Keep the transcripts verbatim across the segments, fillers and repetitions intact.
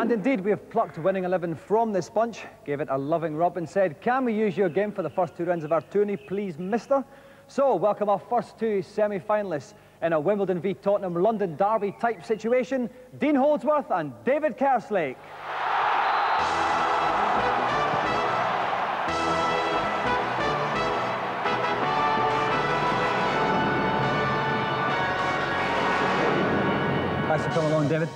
And indeed, we have plucked winning eleven from this bunch, gave it a loving rub and said, can we use your game for the first two rounds of our tourney, please, mister? So, welcome our first two semi-finalists in a Wimbledon v Tottenham London derby type situation, Dean Holdsworth and David Kerslake. Thanks for coming along, David.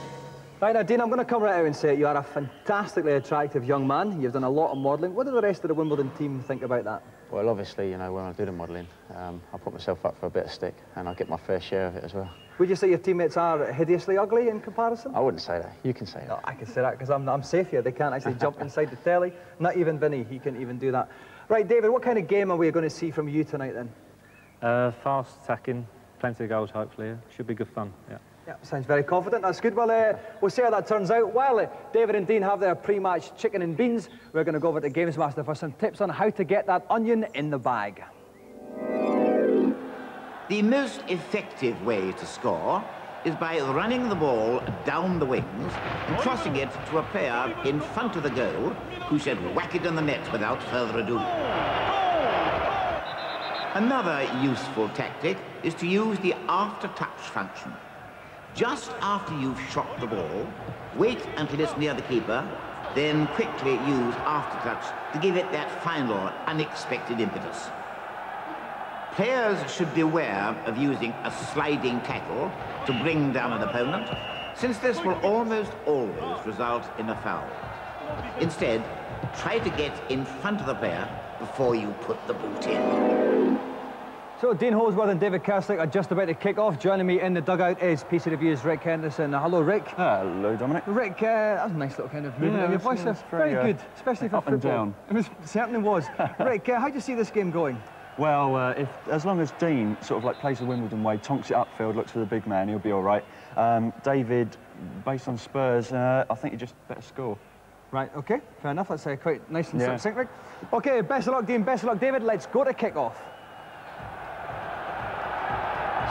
Right now, Dean, I'm going to come right out and say you are a fantastically attractive young man. You've done a lot of modelling. What do the rest of the Wimbledon team think about that? Well, obviously, you know, when I do the modelling, um, I put myself up for a bit of stick and I get my fair share of it as well. Would you say your teammates are hideously ugly in comparison? I wouldn't say that. You can say that. No, I can say that because I'm, I'm safe here. They can't actually jump inside the telly. Not even Vinny. He can't even do that. Right, David, what kind of game are we going to see from you tonight then? Uh, fast attacking, plenty of goals, hopefully. Should be good fun, yeah. Yeah, sounds very confident. That's good. Well, uh, we'll see how that turns out. While uh, David and Dean have their pre-match chicken and beans, we're going to go over to GamesMaster for some tips on how to get that onion in the bag. The most effective way to score is by running the ball down the wings and crossing it to a player in front of the goal who should whack it in the net without further ado. Another useful tactic is to use the after-touch function. Just after you've shot the ball, wait until it's near the keeper, then quickly use aftertouch to give it that final, unexpected impetus. Players should beware of using a sliding tackle to bring down an opponent, since this will almost always result in a foul. Instead, try to get in front of the player before you put the boot in. So Dean Holdsworth and David Kerslake are just about to kick off. Joining me in the dugout is P C Review's Rick Henderson. Uh, hello, Rick. Hello, Dominic. Rick, uh, that was a nice little kind of movement. Yeah, your voice is very uh, good, especially for up football. And down. It was, certainly was. Rick, uh, how do you see this game going? Well, uh, if as long as Dean sort of like plays the Wimbledon way, tonks it upfield, looks for the big man, he'll be all right. Um, David, based on Spurs, uh, I think you just better score. Right, OK, fair enough. That's uh, quite nice and yeah. succinct, Rick. OK, best of luck, Dean, best of luck, David. Let's go to kick-off.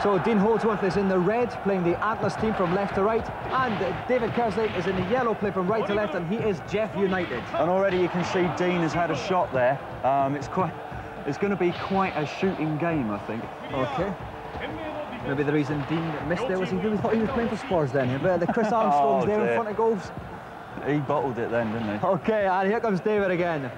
So Dean Holdsworth is in the red, playing the Atlas team from left to right, and David Kerslake is in the yellow, play from right to left, and he is Jeff United. And already you can see Dean has had a shot there. Um, it's quite, it's going to be quite a shooting game, I think. Okay. Maybe the reason Dean missed there was he really thought he was playing for Spurs then. But the Chris Armstrong's oh, there in front of goals. He bottled it then, didn't he? Okay, and here comes David again.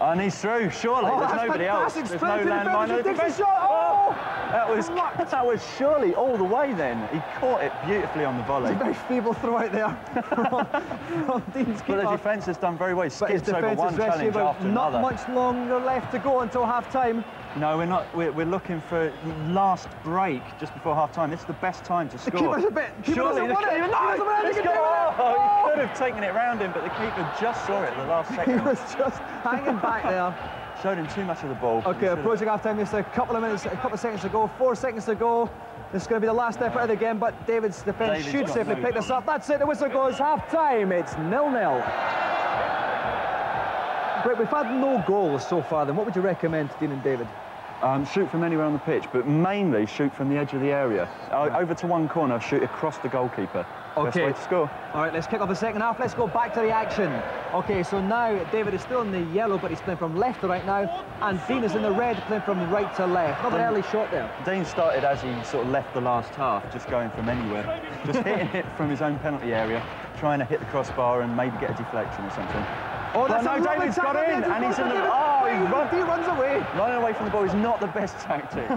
And he's through, surely. Oh, there's nobody else. There's no landmine. Oh! That was that was surely all the way then. He caught it beautifully on the volley. It's a very feeble throw out there from, from Dean's keeper. Well, the defence has done very well. Skips over one challenge after another. Not much longer left to go until half-time. No, we're not. We're, we're looking for last break just before half-time. This is the best time to score. The keeper's a bit... Surely the keeper... Oh, he could have taken it round him, but the keeper just saw it at the last second. He was just hanging back there. Showed him too much of the ball. OK, approaching half-time, just a couple of minutes, a couple of seconds to go, four seconds to go. This is going to be the last effort of the game, but David's defence should safely pick this up. That's it, the whistle goes, half-time, it's nil nil. Right, we've had no goals so far then. What would you recommend to Dean and David? Um, shoot from anywhere on the pitch, but mainly shoot from the edge of the area. Right. Over to one corner, shoot across the goalkeeper. OK. Best way to score. All right, let's kick off the second half. Let's go back to the action. OK, so now David is still in the yellow, but he's playing from left to right now. And Dean is in the red, playing from right to left. Not an early shot there. Dean started as he sort of left the last half, just going from anywhere. Just hitting it from his own penalty area, trying to hit the crossbar and maybe get a deflection or something. Oh, that's well, no, David's got in, and he's in the... Oh, he runs, he runs away. Running away from the ball is not the best tactic.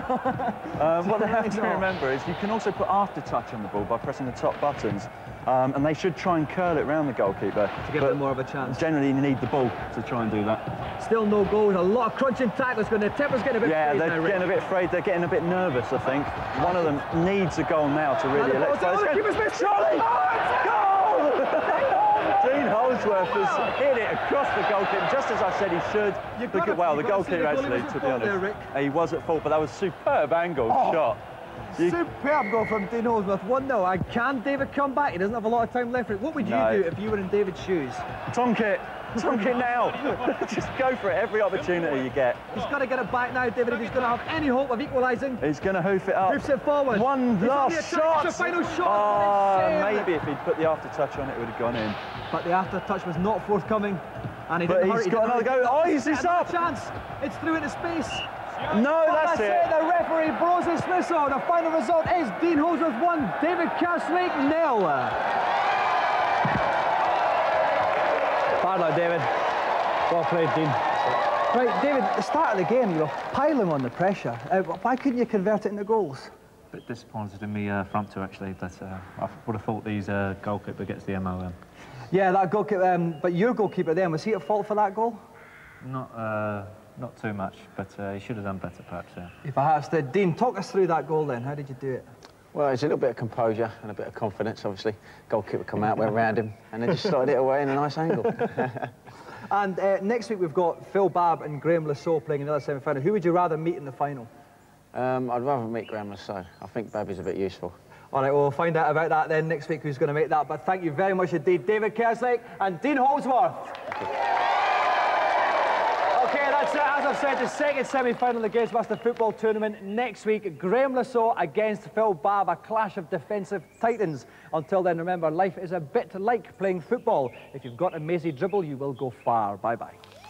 um, what they have to remember is you can also put aftertouch on the ball by pressing the top buttons, um, and they should try and curl it round the goalkeeper. To give them more of a chance. Generally, you need the ball to try and do that. Still no goals, a lot of crunching tackles, but the temper's getting a bit yeah, they're now, getting really. a bit afraid, they're getting a bit nervous, I think. One of them needs a goal now to really electrify this game. Keeper's Surely! Oh, it's a goal! Dean Holdsworth has hit it across the goalkeeper, just as I said he should. You've the, well, the goalkeeper actually, to be honest, there, he was at fault, but that was a superb angled oh. shot. Superb goal from Dean Holdsworth, one nil. And can David come back? He doesn't have a lot of time left for it. What would you no. do if you were in David's shoes? Tonk it. Tonk it now. Just go for it every opportunity you get. He's got to get it back now, David, if he's going to have any hope of equalising. He's going to hoof it up. Hoofs it forward. One he's last shot. It's a final shot. Oh, maybe if he'd put the aftertouch on it, it would have gone in. But the aftertouch was not forthcoming. And he but didn't he's hurt. got he didn't another go. Oh, he's this up. Chance. It's through into space. No, but that's, that's it. it. The referee blows his whistle. The final result is Dean Holdsworth one, David Kerslake nil. Pardon, David. Well played, Dean. Right, David. At the start of the game, you were piling on the pressure. Uh, why couldn't you convert it into goals? A bit disappointed in me uh, front two actually, but uh, I would have thought these uh, goalkeeper gets the M O then. Yeah, that goalkeeper. Um, but your goalkeeper then, was he at fault for that goal? Not. Uh... Not too much, but uh, he should have done better, perhaps, yeah. If I have said, Dean, talk us through that goal then. How did you do it? Well, it's a little bit of composure and a bit of confidence, obviously. Goalkeeper come out, went round him, and then just slotted it away in a nice angle. And uh, next week we've got Phil Babb and Graeme Le Saux playing another semi-final. Who would you rather meet in the final? Um, I'd rather meet Graeme Le Saux. I think Babb is a bit useful. All right, well, we'll find out about that then next week, who's going to make that. But thank you very much indeed, David Kerslake and Dean Holdsworth. That's it, as I've said, the second semi-final of the GamesMaster football tournament next week. Graeme Le Saux against Phil Babb, a clash of defensive titans. Until then, remember, life is a bit like playing football. If you've got a mazy dribble, you will go far. Bye-bye.